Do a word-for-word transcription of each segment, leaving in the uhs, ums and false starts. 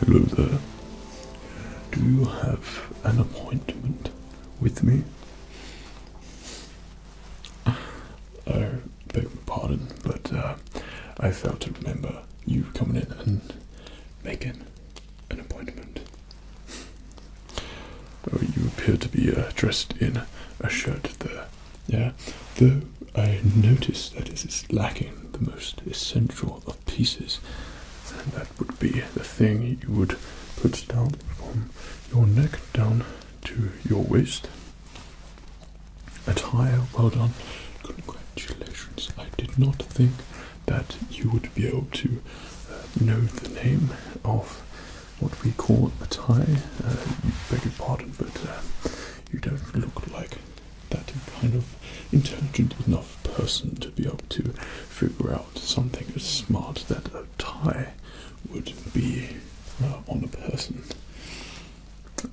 Hello there. Do you have an appointment with me? I beg your pardon, but uh, I failed to remember you coming in and making an appointment. Oh, you appear to be uh, dressed in a shirt there, yeah? Though I notice that it is lacking the most essential of pieces, and that would be the thing you would put down from your neck down to your waist. Attire, well done. Congratulations. I did not think that you would be able to uh, know the name of what we call a tie. Uh, you beg your pardon, but uh, you don't look like that kind of intelligent enough person to be able to figure out something as smart that a tie would be uh, on a person.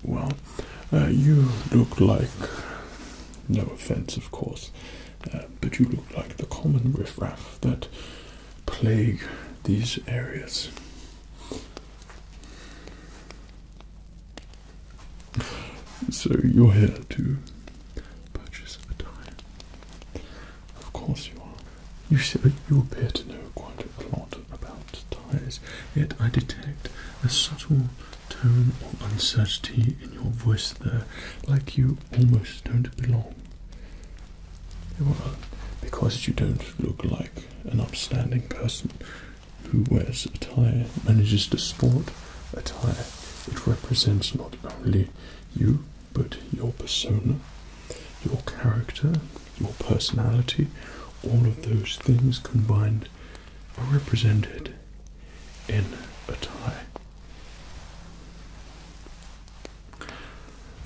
Well, uh, you look like, no offense of course, uh, but you look like the common riffraff that plague these areas. So you're here to purchase a tie. Of course you are. You see, you appear to know quite a lot about ties, yet I detect a subtle tone of uncertainty in your voice there, like you almost don't belong. Well, because you don't look like an upstanding person who wears a tie, manages to sport a tie. It represents not only you, but your persona, your character, your personality, all of those things combined are represented in a tie.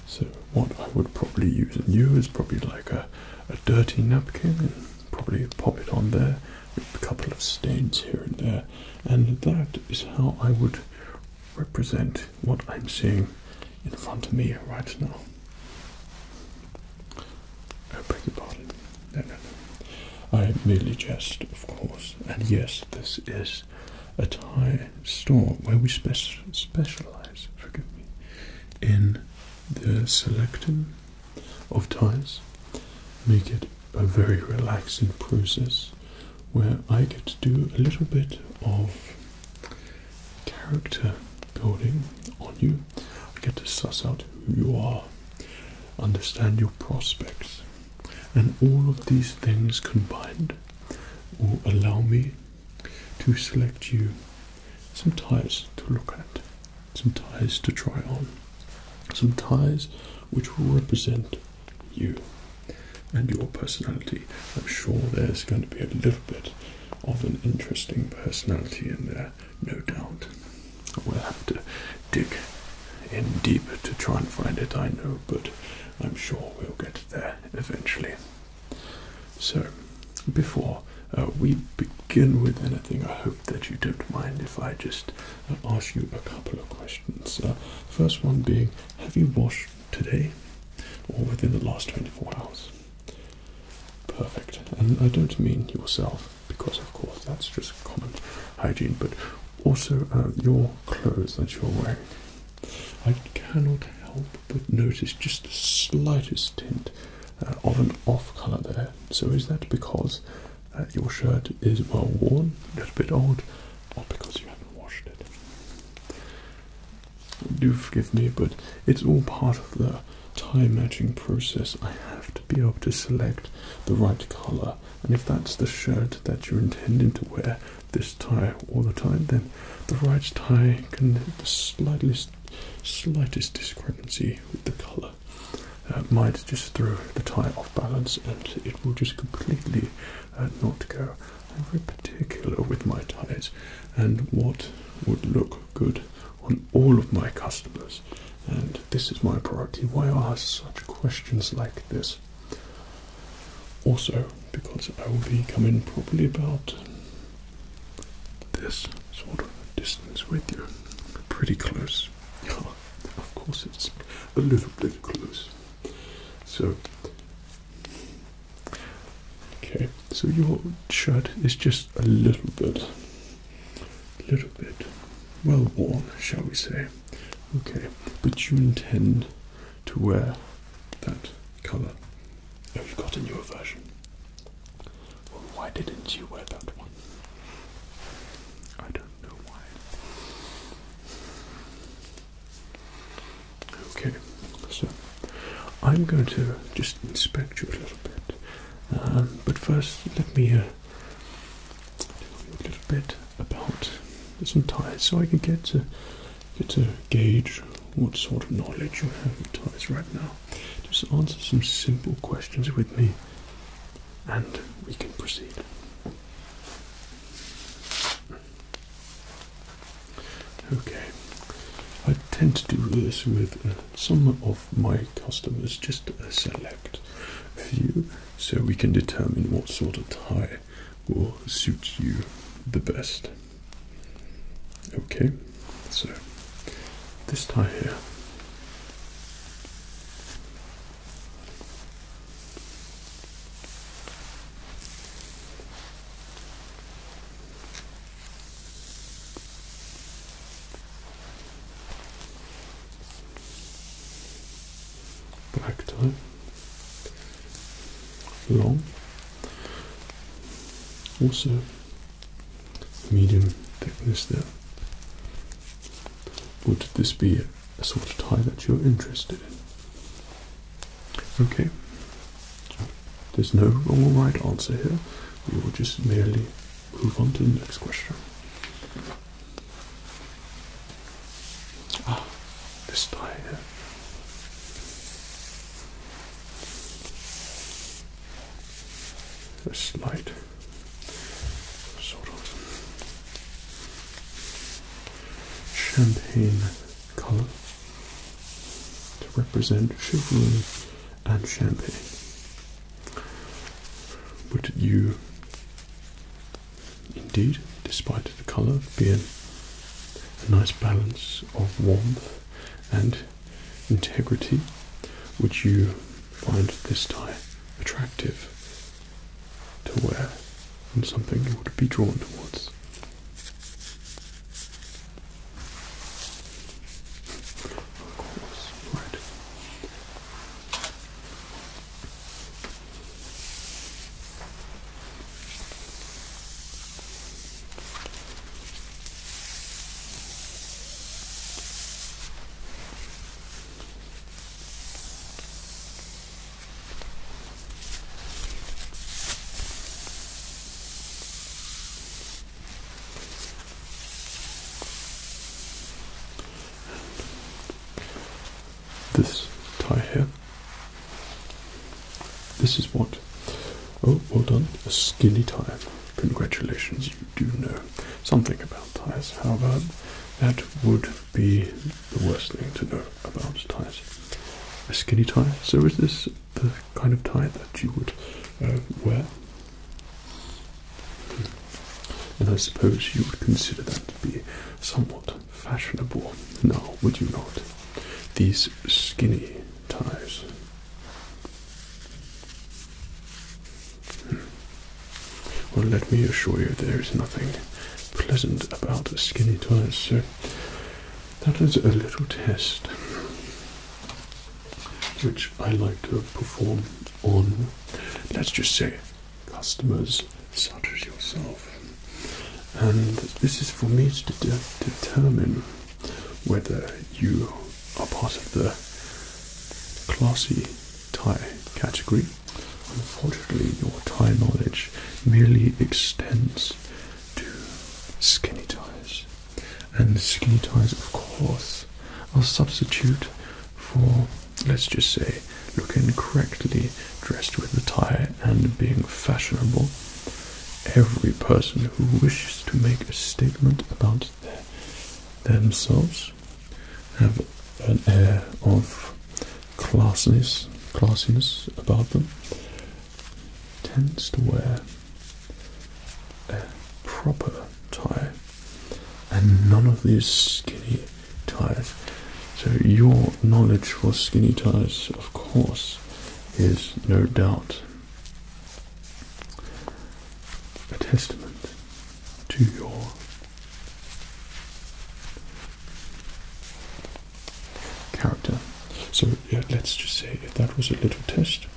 So what I would probably use in you is probably like a, a dirty napkin, and probably pop it on there with a couple of stains here and there, and that is how I would represent what I'm seeing in front of me right now. I beg your pardon. No, no, no. I merely jest, of course. And yes, this is a Thai store where we spe specialize, forgive me, in the selecting of ties. Make it a very relaxing process where I get to do a little bit of character building on you. I get to suss out who you are, understand your prospects, and all of these things combined will allow me to select you some ties to look at, some ties to try on, some ties which will represent you and your personality. I'm sure there's going to be a little bit of an interesting personality in there, no doubt. We'll have to dig in deep to try and find it, I know, but I'm sure we'll get there eventually. So, before uh, we begin with anything, I hope that you don't mind if I just uh, ask you a couple of questions. Uh, first one being, have you washed today or within the last twenty-four hours? Perfect. And I don't mean yourself, because of course that's just common hygiene, but also uh, your clothes that you're wearing. I cannot help but notice just the slightest tint uh, of an off colour there. So is that because uh, your shirt is well worn, a little bit old, or because you haven't washed it? Do forgive me, but it's all part of the tie matching process. I have to be able to select the right colour, and if that's the shirt that you're intending to wear, this tie all the time, then the right tie can have the slightest slightest discrepancy with the colour uh, might just throw the tie off balance, and it will just completely uh, not go. I'm very particular with my ties and what would look good on all of my customers, and this is my priority. Why I ask such questions like this? Also because I will be coming probably about this sort of distance with you, pretty close. Yeah, of course it's a little bit close. So, okay, so your shirt is just a little bit, little bit well worn, shall we say. Okay, but you intend to wear that colour. Oh, you've got a newer version. Well, why didn't you wear that one? I don't know why. Okay, so I'm going to just inspect you a little bit. Um, but first, let me uh, tell you a little bit about some ties, so I can get to get to gauge what sort of knowledge you have of ties right now. Just answer some simple questions with me, and we can proceed. Okay, I tend to do this with uh, some of my customers, just a select few, so we can determine what sort of tie will suit you the best. Okay, so this tie here, black tie, long, also medium thickness there. Would this be a sort of tie that you're interested in? Okay, there's no wrong or right answer here. We will just merely move on to the next question. Ah, this tie here. A slight sort of champagne colour to represent chivalry and champagne. Would you indeed, despite the colour, be in a nice balance of warmth and integrity? Would you find this tie attractive to wear, and something you would be drawn towards? Of course, right. This tie here, this is what, oh, well done, a skinny tie. Congratulations, you do know something about ties. However, that would be the worst thing to know about ties, a skinny tie. So is this the kind of tie that you would uh, wear? And I suppose you would consider that to be somewhat fashionable now, would you not? These skinny ties. Hmm. Well, let me assure you there is nothing pleasant about skinny ties, so that is a little test which I like to perform on, let's just say, customers such as yourself. And this is for me to de determine whether you are part of the classy tie category. Unfortunately, your tie knowledge merely extends to skinny ties, and skinny ties, of course, are a substitute for, let's just say, looking correctly dressed with a tie and being fashionable. Every person who wishes to make a statement about their, themselves have an air of classiness, classiness about them, tends to wear a proper tie, and none of these skinny ties. So your knowledge for skinny ties, of course, is no doubt a testament to your say that was a little test,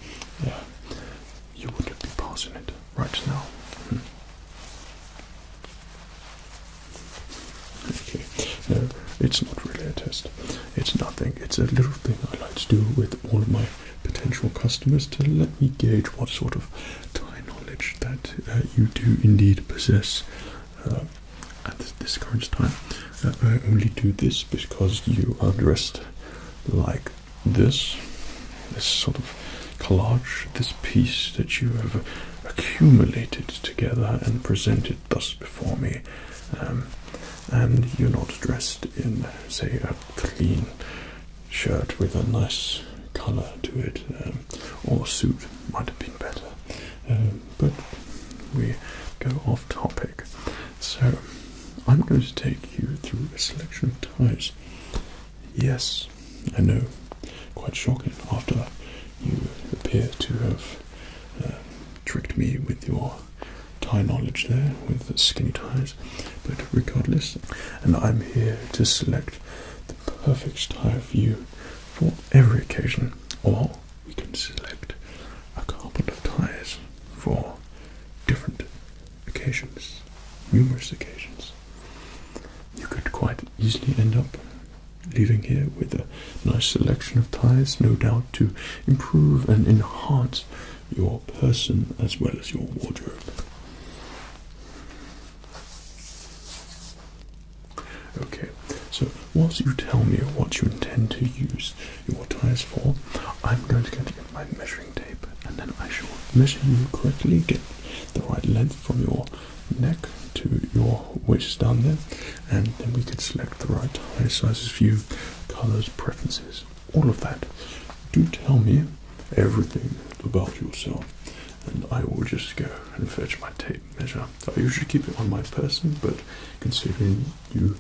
yeah, you would be passing it right now. Okay, no, it's not really a test. It's nothing. It's a little thing I like to do with all my potential customers to let me gauge what sort of Thai knowledge that uh, you do indeed possess uh, at this current time. Uh, I only do this because you are dressed like this, this sort of collage, this piece that you have accumulated together and presented thus before me. Um, and you're not dressed in, say, a clean shirt with a nice colour to it, um, or suit might have been better. Um, but we go off topic. So I'm going to take you through a selection of ties. Yes, I know, quite shocking after you appear to have uh, tricked me with your tie knowledge there, with the skinny ties, but regardless, and I'm here to select the perfect tie for you for every occasion, or we can select a couple of ties for different occasions, numerous occasions. You could quite easily end up leaving here with a nice selection of ties, no doubt to improve and enhance your person as well as your wardrobe. Okay, so whilst you tell me what you intend to use your ties for, I'm going to, going to get my measuring tape, and then I shall measure you correctly, get the right length from your neck to your waist down there, and then we could select the right tie sizes for you, colours, preferences, all of that. Do tell me everything about yourself, and I will just go and fetch my tape measure. I usually keep it on my person, but considering you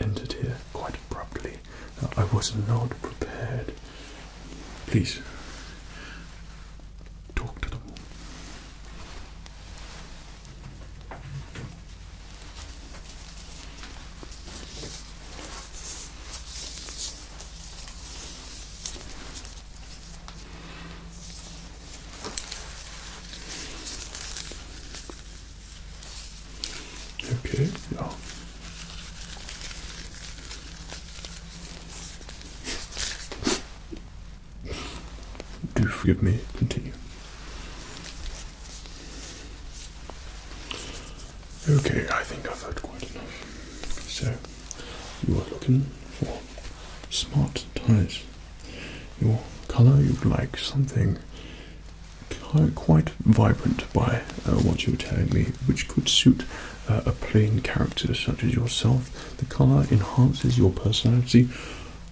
entered here quite abruptly, uh, I was not prepared. Please talk to them. Okay, yeah. Do forgive me, continue. Okay, I think I've heard quite enough. So, you are looking for smart ties. Your colour, you'd like something quite vibrant by uh, what you're telling me, which could suit uh, a plain character such as yourself. The colour enhances your personality,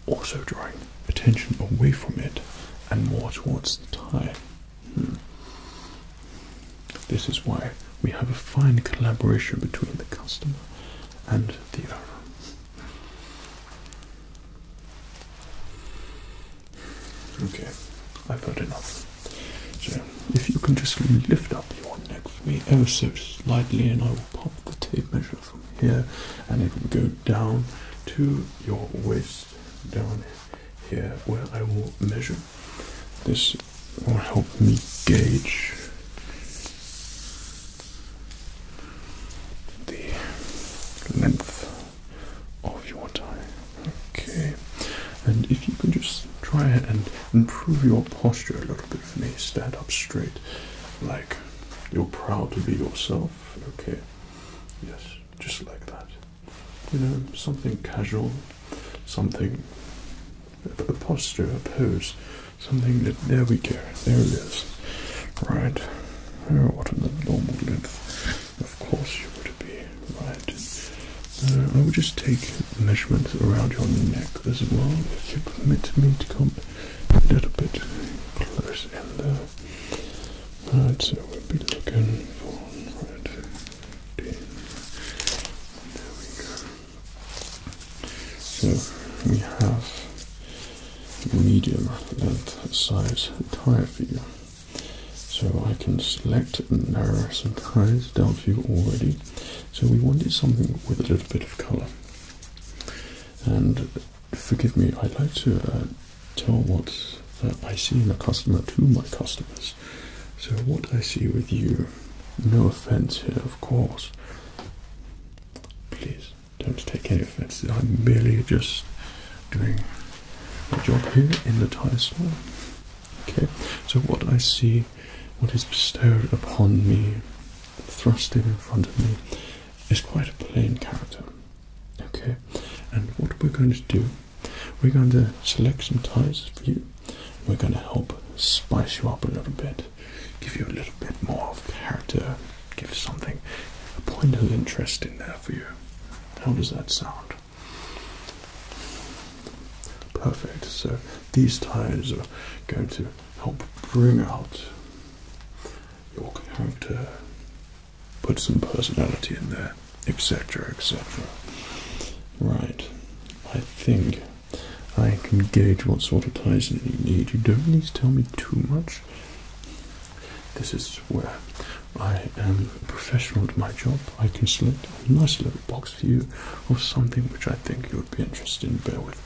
also drawing attention away from it and more towards the tie. Hmm. This is why we have a fine collaboration between the customer and the owner. Okay, I've heard enough. So if you can just lift up your neck for me ever so slightly, and I will pop the tape measure from here, and it will go down to your waist, down here, where I will measure. This will help me gauge the length of your tie. Okay, and if you can just try and improve your posture a little bit for me. Stand up straight, like you're proud to be yourself. Okay, yes, just like that. You know, something casual, something, a posture, a pose, something that, there we go, there it is. Right, oh, what a normal length. Of course you would be, right. Uh, I will just take measurements around your neck as well, if you permit me to come a little bit close in there. Right, so we'll be looking for, right, fifteen. There we go. So we have medium length size tie for you. So I can select and narrow some ties down for you already. So we wanted something with a little bit of colour. And forgive me, I'd like to uh, tell what that I see in a customer to my customers. So what I see with you, no offense here, of course, please don't take any offense. I'm merely just doing my job here in the tie store. Okay, so what I see, what is bestowed upon me, thrusted in front of me, is quite a plain character. Okay, and what we're going to do, we're going to select some ties for you. We're going to help spice you up a little bit, give you a little bit more of character, give something, a point of interest in there for you. How does that sound? Perfect. So these ties are going to help bring out your character, put some personality in there, etc, et cetera. Right, I think I can gauge what sort of ties that you need. You don't need to tell me too much. This is where I am a professional at my job. I can select a nice little box for you of something which I think you would be interested in. Bear with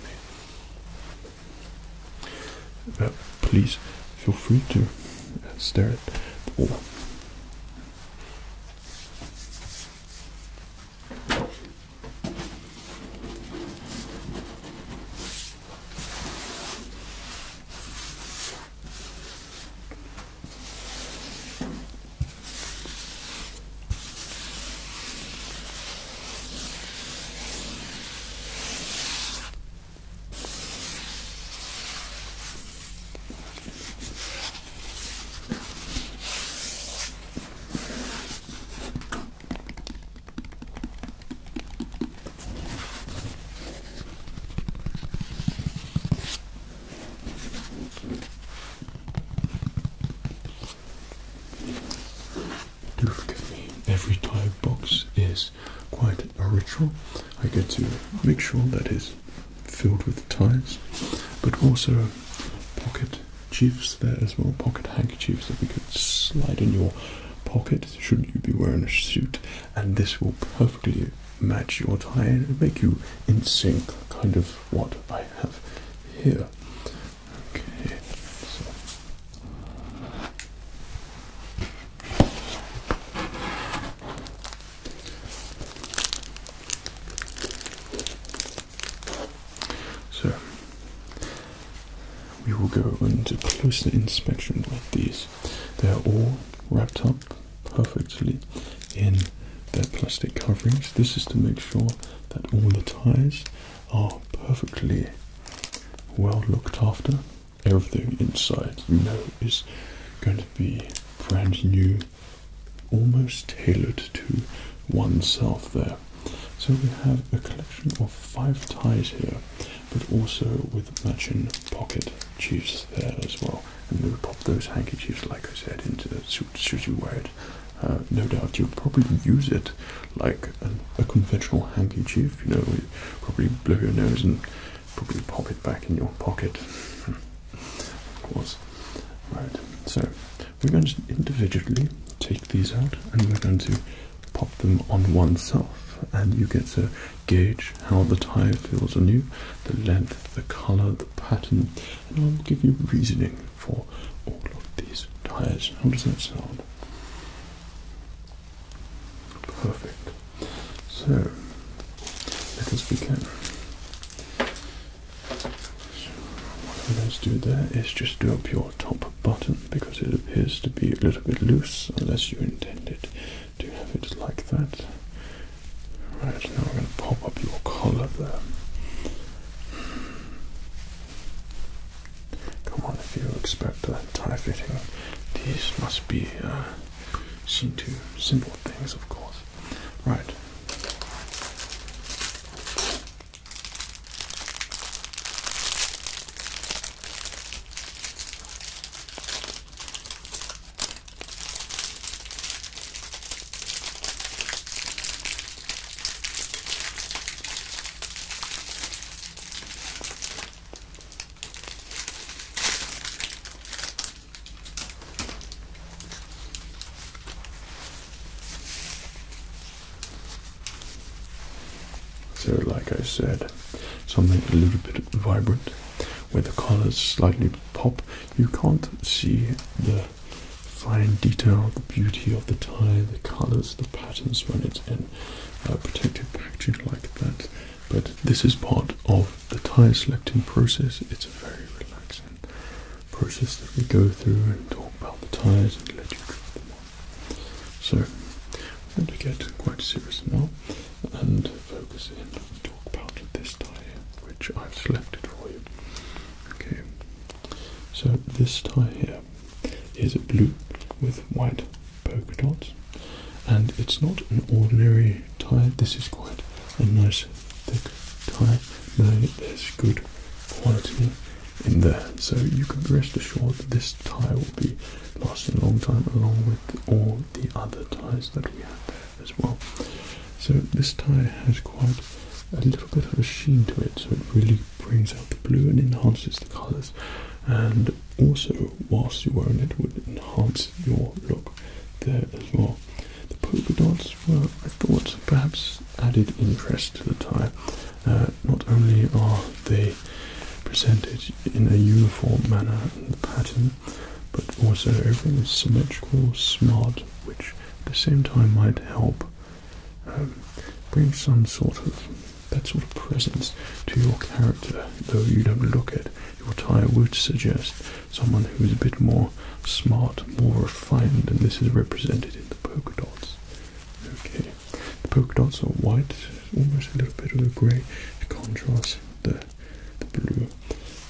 me. Uh, please feel free to stare at the wall. I get to make sure that is filled with ties, but also pocket chiefs there as well, pocket handkerchiefs that we could slide in your pocket should you be wearing a suit, and this will perfectly match your tie and make you in sync, kind of what I have here. Okay, so go into closer inspection with these. They're all wrapped up perfectly in their plastic coverings. This is to make sure that all the ties are perfectly well looked after. Everything inside, you know, is going to be brand new, almost tailored to oneself there. So we have a collection of five ties here, but also with matching pocket chiefs there as well. And we'll pop those handkerchiefs, like I said, into the suit should you wear it. Uh, no doubt you'll probably use it like an, a conventional handkerchief, you know, you probably blow your nose and probably pop it back in your pocket, of course. Right, so we're going to individually take these out and we're going to pop them on oneself. And you get to gauge how the tie feels on you, the length, the colour, the pattern, and I'll give you reasoning for all of these ties. How does that sound? Perfect. So, let us begin. So, what I'm going to do there is just do up your top button, because it appears to be a little bit loose, unless you intended to have it like that. Right, now I'm going to pop up your collar there. Come on, if you expect a tie fitting, these must be uh, seen to simple things, of course. Right. So, like I said, something a little bit vibrant, where the collar's slightly popped top, you can't see the fine detail, the beauty of the tie, the colors, the patterns when it's in uh, protective packaging like that. But this is part of the tie selecting process. It's a very relaxing process that we go through and talk about the ties and let you try them on. So we're going to get quite serious now and focus in and talk about this tie which I've selected for you. Okay, so this tie here is a blue with white polka dots, and it's not an ordinary tie. This is quite a nice thick tie, knowing there's good quality in there, so you can rest assured that this tie will be lasting a long time, along with all the other ties that we have there as well. So this tie has quite a little bit of a sheen to it, so it really brings out the blue and enhances the colors, and also whilst you're wearing it would enhance your look there as well. The polka dots were, I thought, perhaps added interest to the tie. Uh, not only are they presented in a uniform manner in the pattern, but also everything is symmetrical, smart, which at the same time might help um, bring some sort of that sort of presence to your character. Though you don't look it, your tie would suggest someone who is a bit more smart, more refined, and this is represented in the polka dots. Okay, the polka dots are white, almost a little bit of a grey to contrast the, the blue.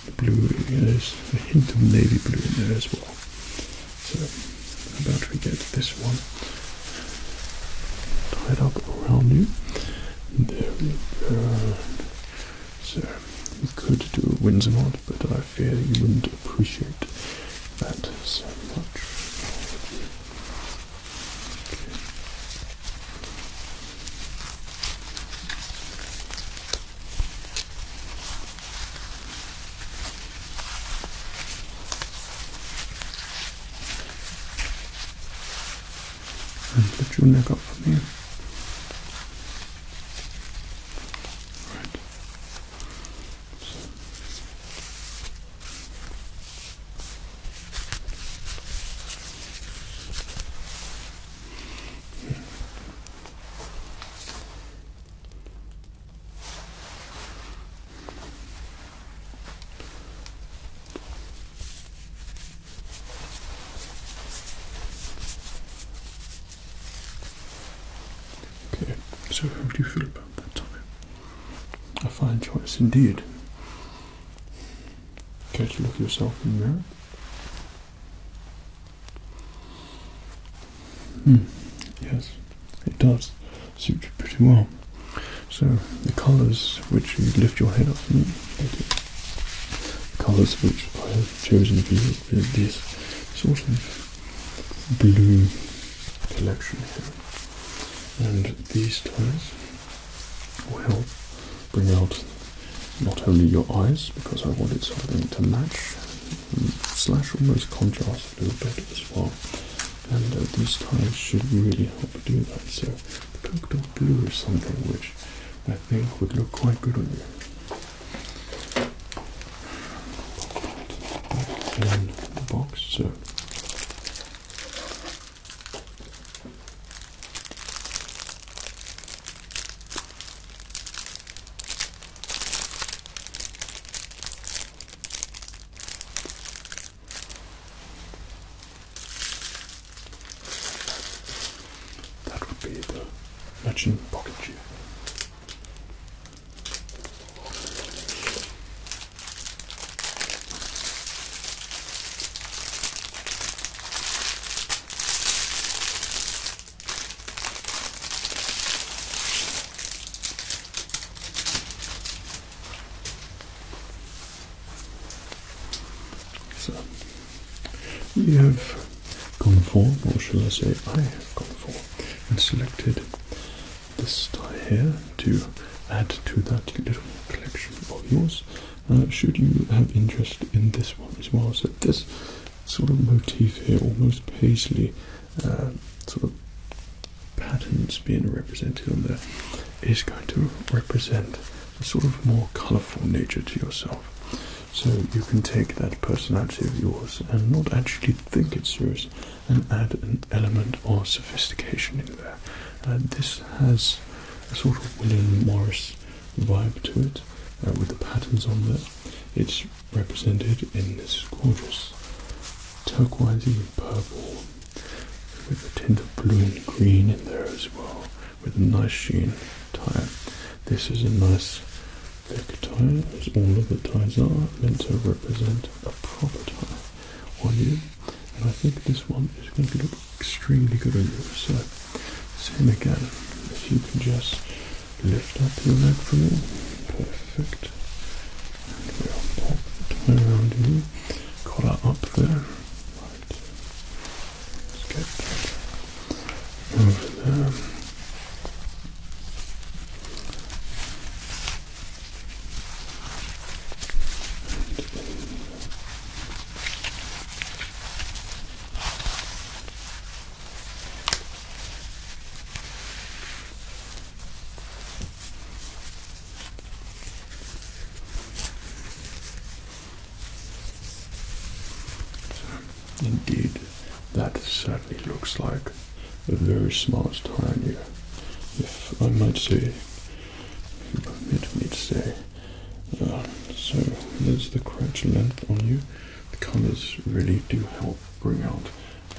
The blue, there's a hint of navy blue in there as well. So, how about we get this one tied up around you. There we go. So, you could do a Windsor knot, but I fear you wouldn't appreciate that so much. Okay. And lift your neck up for me. So how do you feel about that tie? A fine choice indeed. Care to look at yourself in the mirror? Hmm, yes, it does suit you pretty well. So the colours which you lift your head up from, the colours which I have chosen for you is this sort of blue collection here. And these ties will help bring out not only your eyes, because I wanted something to match, slash almost contrast a little bit as well. And uh, these ties should really help do that. So the polka dot blue is something which I think would look quite good on you. And the box, so. Matching pocket shoe. So we have gone for, or shall I say, I have gone for and selected this tie here to add to that little collection of yours, uh, should you have interest in this one as well. So this sort of motif here, almost paisley uh, sort of patterns being represented on there, is going to represent a sort of more colourful nature to yourself. So you can take that personality of yours and not actually think it's yours and add an element of sophistication in there. Uh, this has a sort of William Morris vibe to it, uh, with the patterns on there. It's represented in this gorgeous turquoisey purple with a tint of blue and green in there as well, with a nice sheen tire. This is a nice thick tire, as all of the tires are meant to represent a proper tire on you, and I think this one is going to look extremely good on you. So same again, if you can just lift up your leg for me, perfect, and we'll pop the tire around you, collar up there, right, let's get that over there. Indeed, that certainly looks like a very smart tire on you. If I might say, if you permit me to say. Uh, so there's the crutch length on you. The colours really do help bring out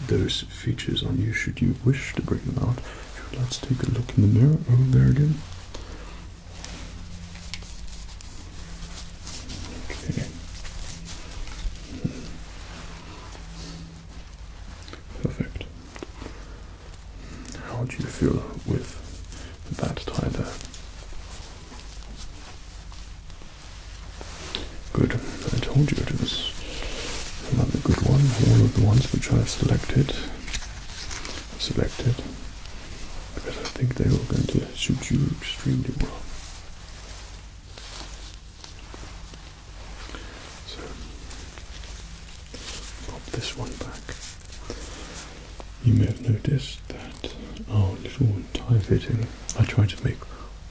those features on you, should you wish to bring them out. So let's take a look in the mirror over there again. How do you feel with that tie there? Good. I told you it was another good one. All of the ones which I've selected, I've selected, because I think they are going to suit you extremely well. So, pop this one back. You may have noticed that our little tie fitting, I try to make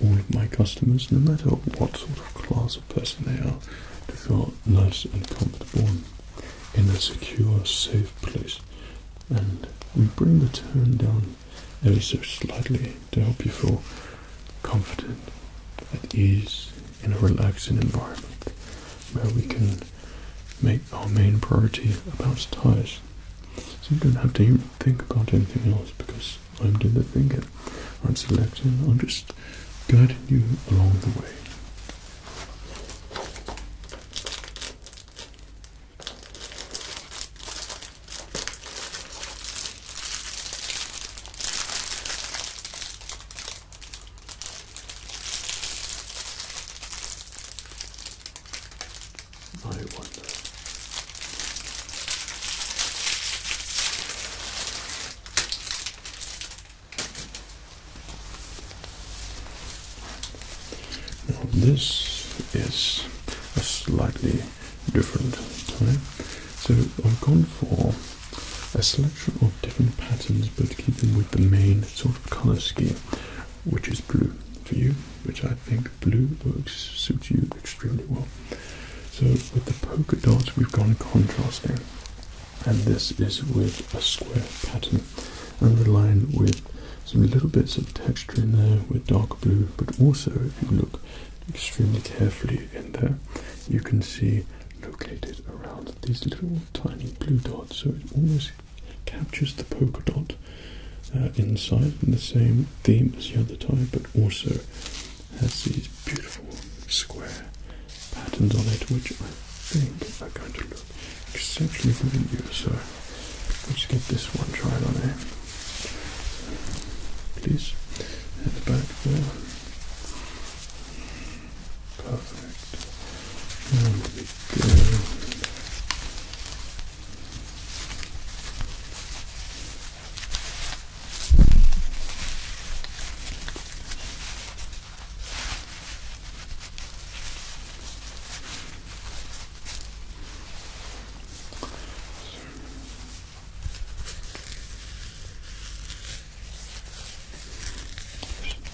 all of my customers, no matter what sort of class of person they are, to feel nice and comfortable in a secure, safe place. And we bring the tone down ever so slightly to help you feel confident, at ease, in a relaxing environment, where we can make our main priority about ties. So you don't have to even think about anything else, because I'm doing the thinking, I'm selecting, I'm just guiding you along the way. I wonder. This is a slightly different tie. So I've gone for a selection of different patterns, but keeping with the main sort of colour scheme, which is blue for you, which I think blue works, suits you extremely well. So with the polka dots, we've gone contrasting, and this is with a square pattern, and the line with some little bits of texture in there with dark blue, but also if you look extremely carefully in there, you can see located around these little tiny blue dots, so it almost captures the polka dot uh, inside in the same theme as the other tie, but also has these beautiful square patterns on it, which I think are going to look exceptionally good in you. So let's get this one tried on here. Please, at the back there. Perfect. There we go.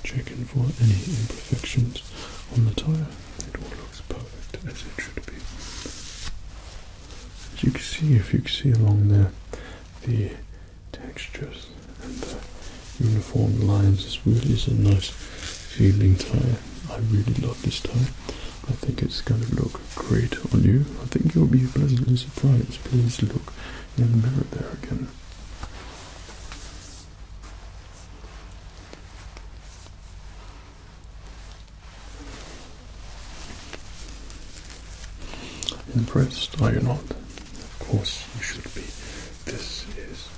Checking for any imperfections on the tire. It all looks perfect as it should be. So you can see, if you can see along there, the textures and the uniform lines. This really is a nice feeling tie. I really love this tie. I think it's going to look great on you. I think you'll be pleasantly surprised. Please look in the mirror there again. Impressed, are you not? Of course you should be. This is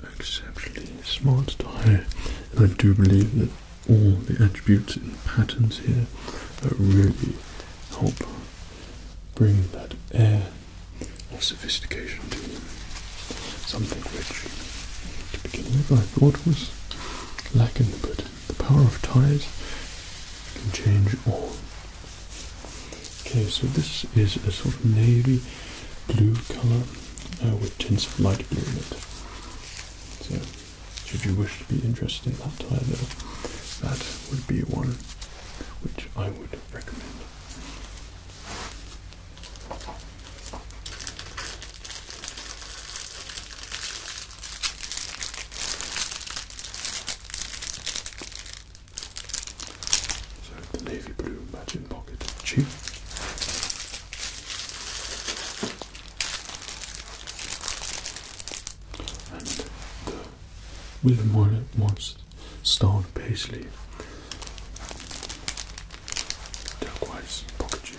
an exceptionally smart tie, and I do believe that all the attributes and patterns here that really help bring that air of sophistication to you. Something which, to begin with, I thought was lacking, but the power of ties can change all. Okay, so this is a sort of navy blue colour uh, with tints of light blue in it. So, should you wish to be interested in that tie though, that would be one which I would recommend. So, the navy blue matching pocket cheap. William Wyler wants starred paisley turquoise pocket chair.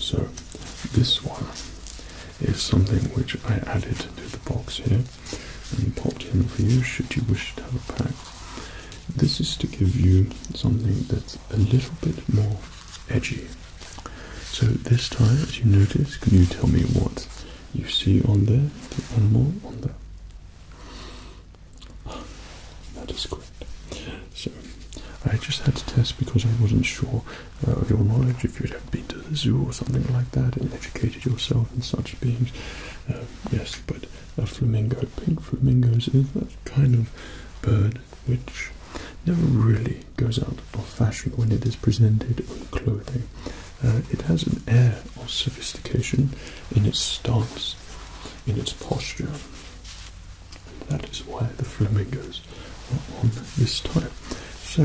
So this one is something which I added to the box here and popped in for you should you wish to have a pack. This is to give you something that's a little bit more edgy. So this tie, as you notice, can you tell me what you see on there, the animal on there? Ah, that is correct. So I just had to test because I wasn't sure uh, of your knowledge, if you'd have been to the zoo or something like that and educated yourself in such beings. Uh, yes, but a flamingo, pink flamingos, is that kind of bird which never really goes out of fashion when it is presented on clothing. Uh, it has an air of sophistication in its stance, in its posture. And that is why the flamingos are on this type. So,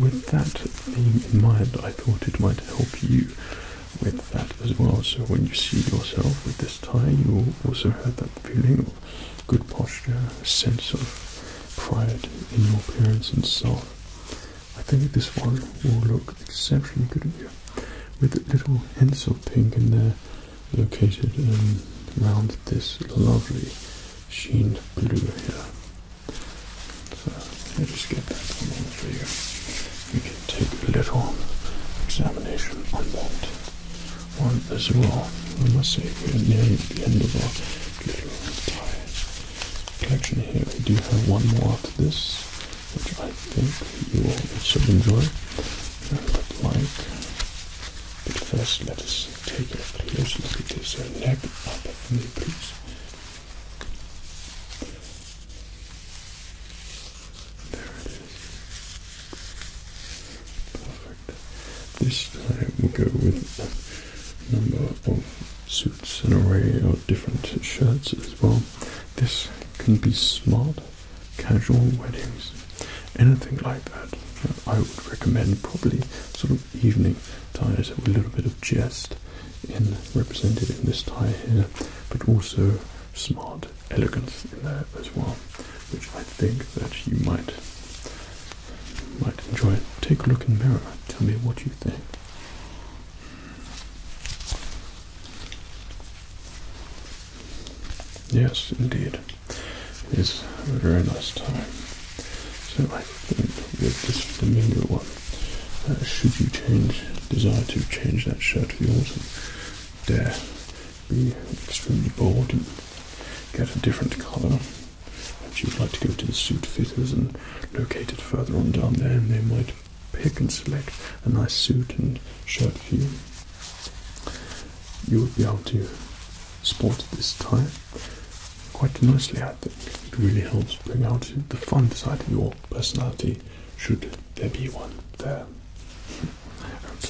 with that theme in mind, I thought it might help you with that as well. So when you see yourself with this tie, you'll also have that feeling of good posture, a sense of pride in your appearance and so on. I think this one will look exceptionally good on you, with little hints of pink in there located um, around this lovely sheen blue here. I'll just get that one on for you. We can take a little examination on that one as well. I must say we're nearing the end of our little tie collection here. We do have one more after this, which I think you will also enjoy. But like, but first let us take a close look at this. So neck up for me, please. This tie will go with a number of suits, an array of different shirts as well. This can be smart, casual weddings, anything like that. I would recommend probably sort of evening ties with a little bit of jest in represented in this tie here, but also smart elegance in there as well, which I think that you might might enjoy. Take a look in the mirror. Tell me what you think. Yes, indeed. It is a very nice tie. So I think with this flamingo one, uh, should you change, desire to change that shirt for yours and dare be extremely bold and get a different colour, I perhaps you'd like to go to the suit fitters and locate it further on down there, and they might pick and select a nice suit and shirt for you. You would be able to spot this tie quite nicely, I think. It really helps bring out the fun side of your personality, should there be one there. Okay.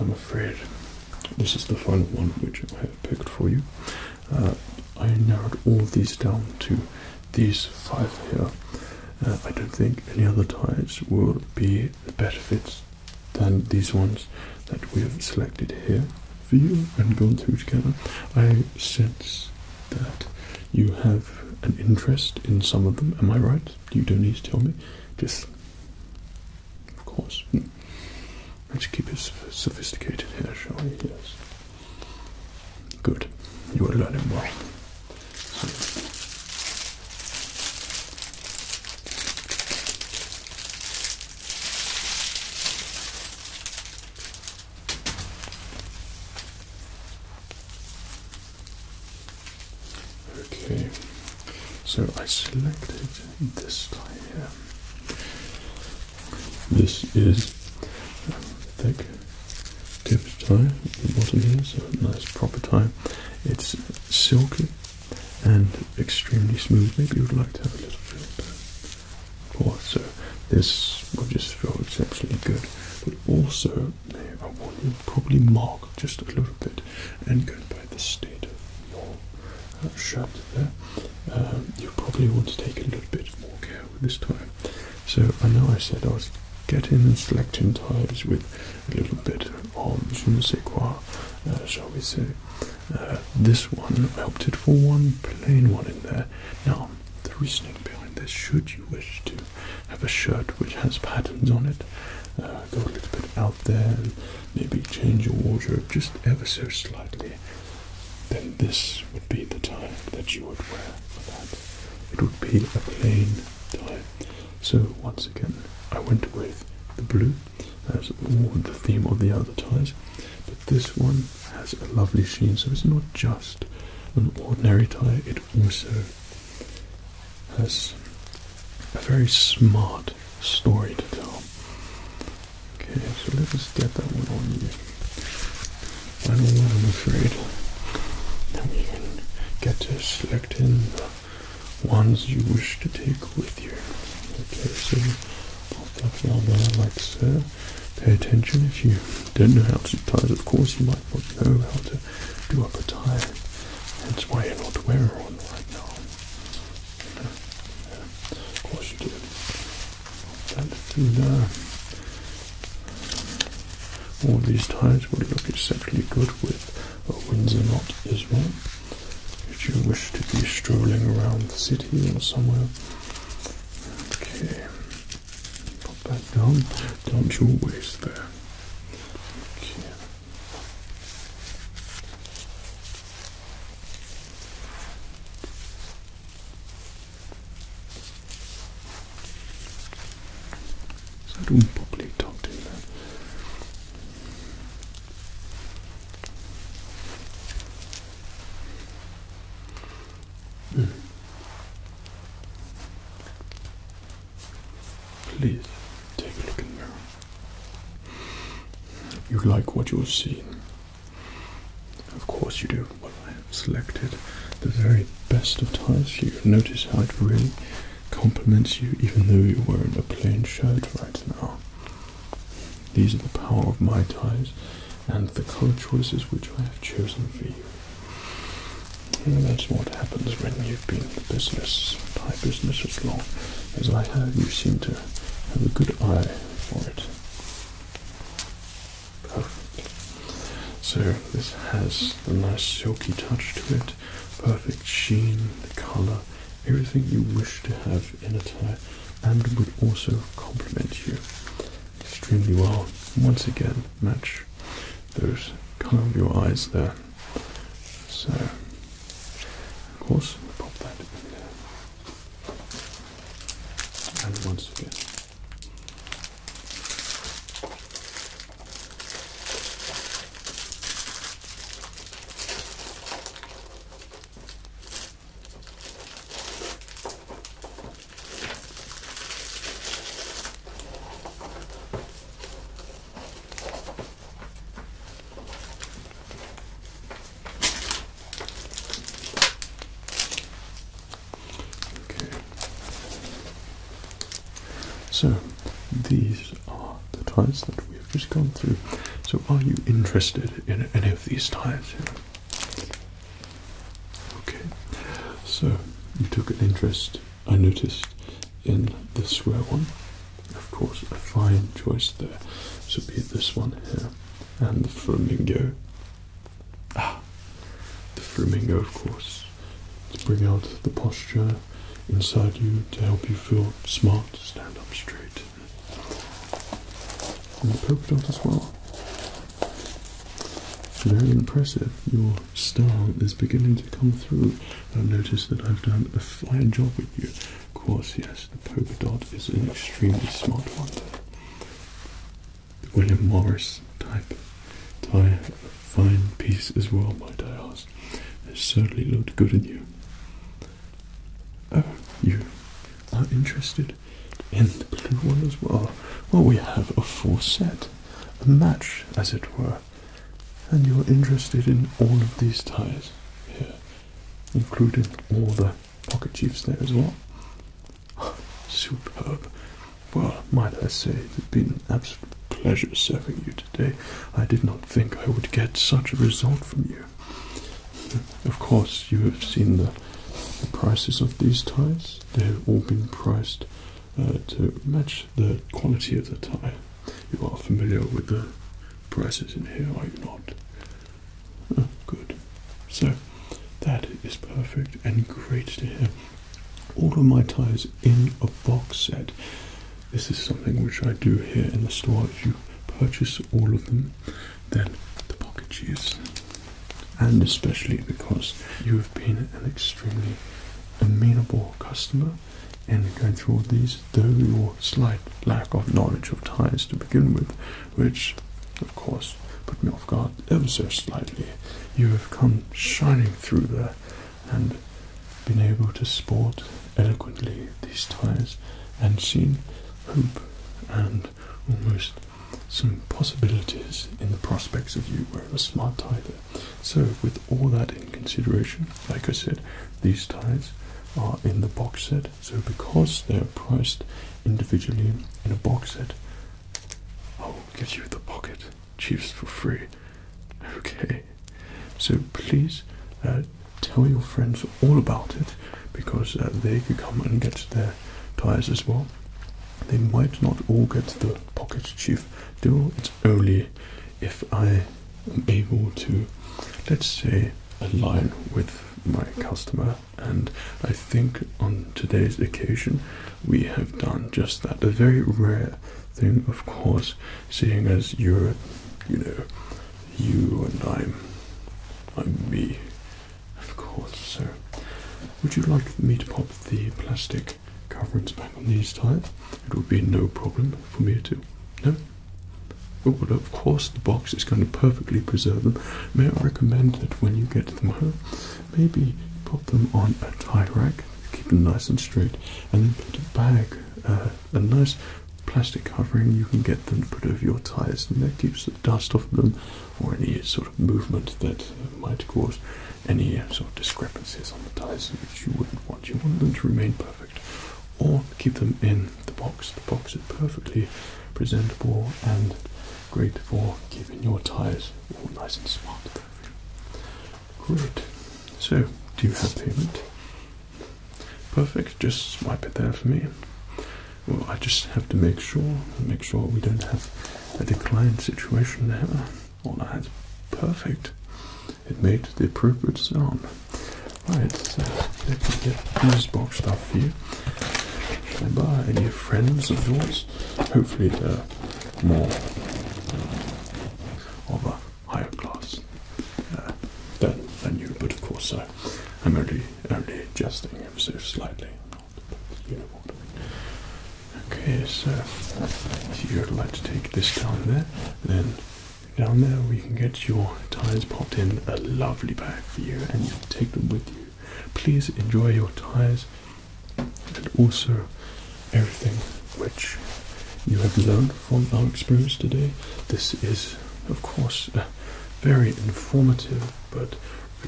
I'm afraid this is the final one which I have picked for you. Uh, I narrowed all of these down to these five here. Uh, I don't think any other ties will be a better fit than these ones that we have selected here for you and gone through together. I sense that you have an interest in some of them. Am I right? You don't need to tell me. Just, of course. Let's keep it sophisticated here, shall we? Yes. Good. You are learning well. So. Okay. So I selected this tie here. This is thick tipped tie at the bottom here, so a nice proper tie. It's silky and extremely smooth. Maybe you would like to have a little feel of course, so this will just feel exceptionally good. But also, I want you to probably mark just a little bit and go by the state of your uh, shirt there. Um, you probably want to take a little bit more care with this tie. So I know I said I was getting and selecting ties with a little bit of je ne sais quoi, uh, shall we say. Uh, this one, I opted for one plain one in there. Now, the reasoning behind this, should you wish to have a shirt which has patterns on it, uh, go a little bit out there and maybe change your wardrobe just ever so slightly, then this would be the tie that you would wear for that. It would be a plain tie. So, once again, I went with the blue as all the theme of the other ties, but this one has a lovely sheen, so it's not just an ordinary tie, it also has a very smart story to tell. Okay, so let us get that one on you. Final one, I'm afraid. Then we can get to selecting the ones you wish to take with you. Okay, so down there, like so. Pay attention. If you don't know how to tie, of course, you might not know how to do up a tie. That's why you're not wearing one right now. Yeah. Yeah. Of course you do. And through there, all these ties would look exceptionally good with a Windsor knot as well. If you wish to be strolling around the city or somewhere. Okay. That down, down to your waist there. Okay. Is that all properly tucked in there? Mm. Please. You like what you're seeing. Of course you do. Well, I have selected the very best of ties for you. Notice how it really compliments you, even though you're wearing a plain shirt right now. These are the power of my ties and the colour choices which I have chosen for you. And that's what happens when you've been in the business, tie business, as long as I have. You seem to have a good eye for it. So this has a nice silky touch to it, perfect sheen, the colour, everything you wish to have in a tie, and would also complement you extremely well. Once again, match those close your eyes there. So, of course, pop that in there. And once again. So, these are the ties that we've just gone through. So, are you interested in any of these ties here? Okay. So, you took an interest, I noticed, in the square one. Of course, a fine choice there. So, be this one here. And the flamingo. Ah! The flamingo, of course. To bring out the posture inside you, to help you feel smart, stand up straight. And the polka dot as well. Very impressive. Your style is beginning to come through. I've noticed that I've done a fine job with you. Of course, yes, the polka dot is an extremely smart one. The William Morris type tie, a fine piece as well, might I ask. It certainly looked good in you. Oh, you are interested in the blue one as well. Well, we have a full set, a match as it were, and you're interested in all of these ties here, including all the pocketchiefs there as well. Oh, superb. Well, might I say, it's been an absolute pleasure serving you today. I did not think I would get such a result from you. Of course, you have seen the The prices of these ties. They have all been priced uh, to match the quality of the tie. You are familiar with the prices in here, are you not? Oh, good. So, that is perfect and great to hear. All of my ties in a box set. This is something which I do here in the store. If you purchase all of them, then the pocketchiefs. And especially because you have been an extremely amenable customer in going through all these, though your slight lack of knowledge of ties to begin with, which, of course, put me off guard ever so slightly, you have come shining through there and been able to sport eloquently these ties and seen hope and almost some possibilities in the prospects of you wearing a smart tie there. So with all that in consideration, like I said, these ties are in the box set. So because they're priced individually in a box set, I'll give you the pocket chiefs for free. Okay. So please uh, tell your friends all about it, because uh, they could come and get their ties as well. They might not all get the pocketchief deal. It's only if I am able to, let's say, align with my customer. And I think on today's occasion, we have done just that. A very rare thing, of course, seeing as you're, you know, you and I'm, I'm me, of course. So, would you like me to pop the plastic coverings back on these ties? It would be no problem for me to. No? Oh, well, of course the box is going to perfectly preserve them. May I recommend that when you get them home, maybe pop them on a tie rack, keep them nice and straight, and then put a bag, uh, a nice plastic covering you can get them to put over your ties, and that keeps the dust off them or any sort of movement that might cause any sort of discrepancies on the ties, which you wouldn't want. You want them to remain perfect. Or keep them in the box. The box is perfectly presentable and great for keeping your ties all nice and smart. Great. So, do you have payment? Perfect. Just swipe it there for me. Well, I just have to make sure, make sure we don't have a declined situation there. All right. Perfect. It made the appropriate sound. Right, so let me get these boxed up for you. And by any friends of yours, hopefully they're more of a higher class. so I'm only, only adjusting ever so slightly. You know what I mean. Okay, so if you would like to take this down there, then down there we can get your tyres popped in a lovely bag for you, and you can take them with you. Please enjoy your tyres and also everything which you have learned from our experience today. This is, of course, a very informative but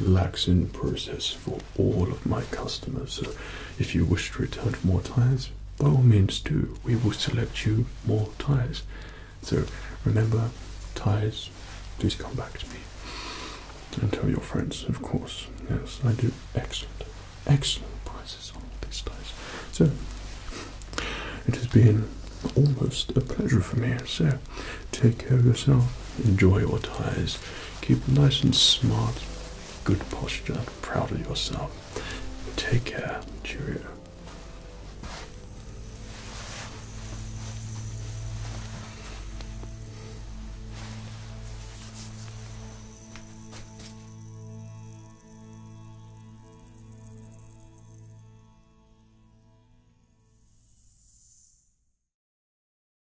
relaxing process for all of my customers. So if you wish to return for more tyres, by all means do. We will select you more tyres. So remember, tyres, please come back to me. And tell your friends, of course. Yes, I do excellent, excellent prices on these tyres. So it has been almost a pleasure for me. So take care of yourself, enjoy your tyres, keep nice and smart, good posture, proud of yourself. Take care, cheerio.